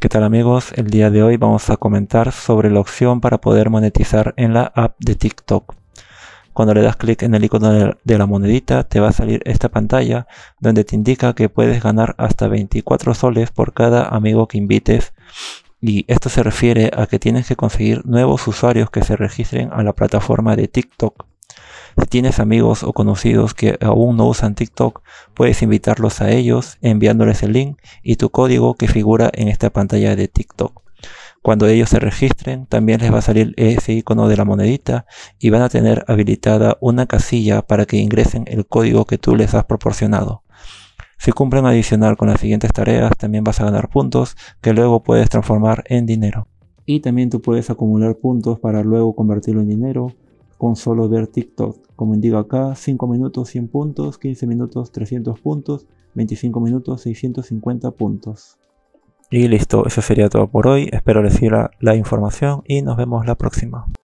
¿Qué tal amigos? El día de hoy vamos a comentar sobre la opción para poder monetizar en la app de TikTok. Cuando le das clic en el icono de la monedita te va a salir esta pantalla donde te indica que puedes ganar hasta 24 soles por cada amigo que invites, y esto se refiere a que tienes que conseguir nuevos usuarios que se registren a la plataforma de TikTok. Si tienes amigos o conocidos que aún no usan TikTok, puedes invitarlos a ellos enviándoles el link y tu código que figura en esta pantalla de TikTok. Cuando ellos se registren, también les va a salir ese icono de la monedita y van a tener habilitada una casilla para que ingresen el código que tú les has proporcionado. Si cumplen adicional con las siguientes tareas, también vas a ganar puntos que luego puedes transformar en dinero. Y también tú puedes acumular puntos para luego convertirlo en dinero con solo ver TikTok, como indica acá, 5 minutos 100 puntos, 15 minutos 300 puntos, 25 minutos 650 puntos. Y listo, eso sería todo por hoy, espero les sirva la información y nos vemos la próxima.